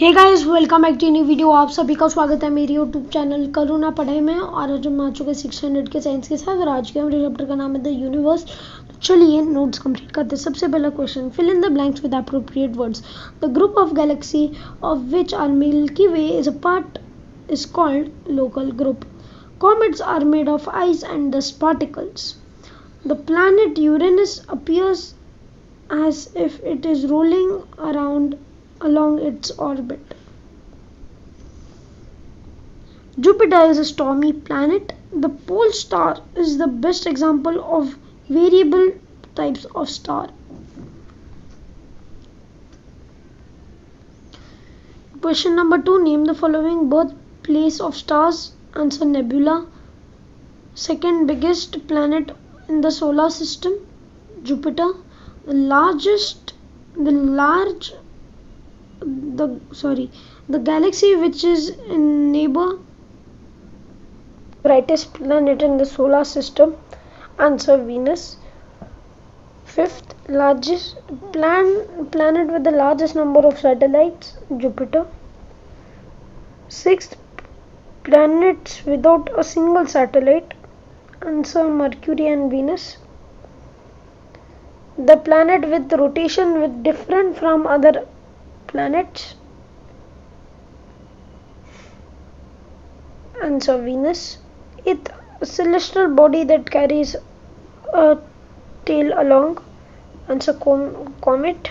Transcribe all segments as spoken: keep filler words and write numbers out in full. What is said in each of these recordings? Hey guys, welcome back to new video. आप सभी का स्वागत है मेरी यूट्यूब चैनल करुणा पढ़ाई में। और आज हम आ चुके हैं सिक्स हंड्रेड के साइंस के साथ और आज के हमारे चैप्टर का नाम है द यूनिवर्स। चलिए नोट्स कंप्लीट करते हैं। सबसे पहला question, fill in the blanks with appropriate words. The group of galaxy of which are milky way is a part is called local group. Comets are made of ice and dust particles. The planet Uranus appears as if it is rolling around along its orbit. Jupiter is a stormy planet. The pole star is the best example of variable types of star. Question number two, name the following birthplace of stars. Answer, nebula. Second biggest planet in the solar system, Jupiter. The largest, the large, the sorry, the galaxy which is in neighbor, brightest planet in the solar system. Answer, Venus. Fifth, largest plan, planet with the largest number of satellites, Jupiter. Sixth, planets without a single satellite. Answer, Mercury and Venus. The planet with rotation with different from other planets. Answer, Venus. It's a celestial body that carries a tail along. Answer, com comet.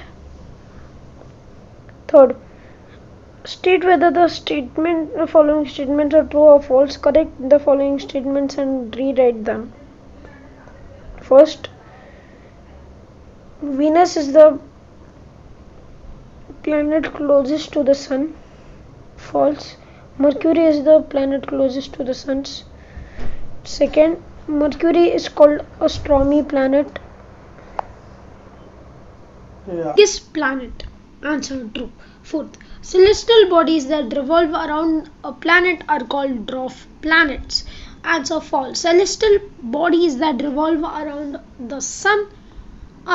Third, state whether the statement the following statements are true or false. Correct the following statements and rewrite them. First, Venus is the planet closest to the sun. False. Mercury is the planet closest to the sun. Second, Mercury is called a stormy planet. Yeah. This planet. Answer, true. Fourth, celestial bodies that revolve around a planet are called dwarf planets. Answer, false. Celestial bodies that revolve around the sun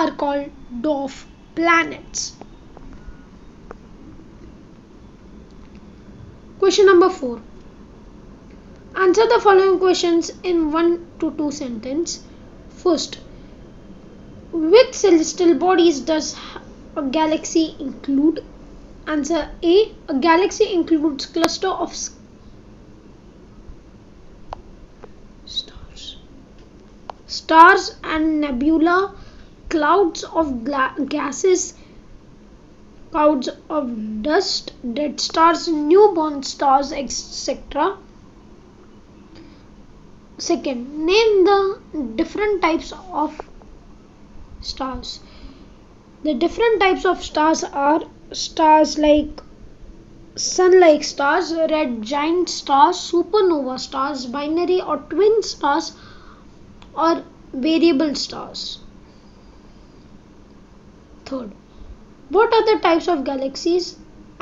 are called dwarf planets. Question number four. Answer the following questions in one to two sentences. First, which celestial bodies does a galaxy include? Answer, A. A galaxy includes cluster of stars, stars and nebula. Clouds of gases, clouds of dust, dead stars, newborn stars, et cetera. Second, name the different types of stars. The different types of stars are stars like sun-like stars, red giant stars, supernova stars, binary or twin stars, or variable stars. Third, what are the types of galaxies?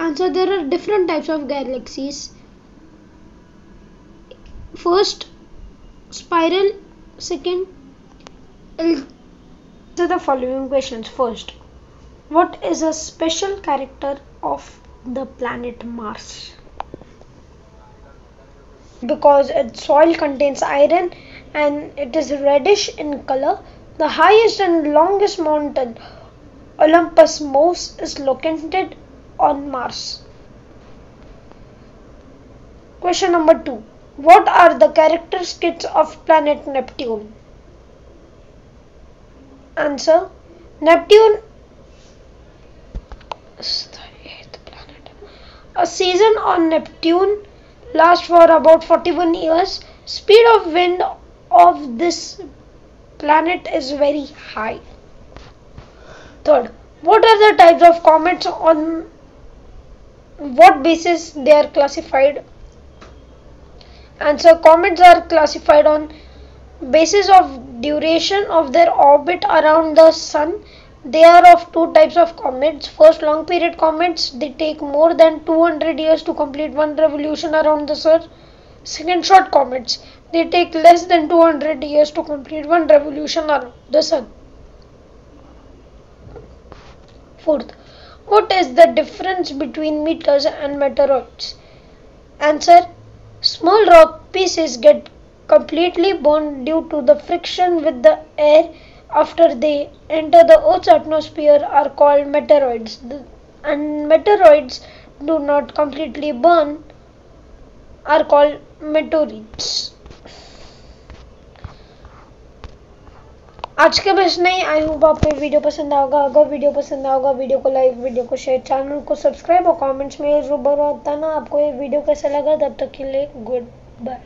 Answer, there are different types of galaxies. First, spiral. Second, answer the following questions. First, what is a special character of the planet Mars? Because its soil contains iron and it is reddish in color. The highest and longest mountain, Olympus Mons, is located on Mars. Question number two. What are the characteristics of planet Neptune? Answer, Neptune is the eighth planet. A season on Neptune lasts for about forty-one years. Speed of wind of this planet is very high. Third, what are the types of comets? On what basis they are classified? Answer, comets are classified on basis of duration of their orbit around the sun. They are of two types of comets. First, long period comets. They take more than two hundred years to complete one revolution around the sun. Second, short comets. They take less than two hundred years to complete one revolution around the sun. Fourth, What is the difference between meters and meteoroids? Answer: small rock pieces get completely blown due to the friction with the air after they enter the Earth's atmosphere are called meteoroids, and meteoroids do not completely burn are called meteorites. आज के बस नहीं, I hope आपको video पसंद आएगा. अगर video पसंद आएगा वीडियो को लाइक, वीडियो को शेयर, चैनल को सब्सक्राइब और कमेंट्स में जरूर बताना आपको ये वीडियो कैसा लगा. तब तक के लिए गुड बाय.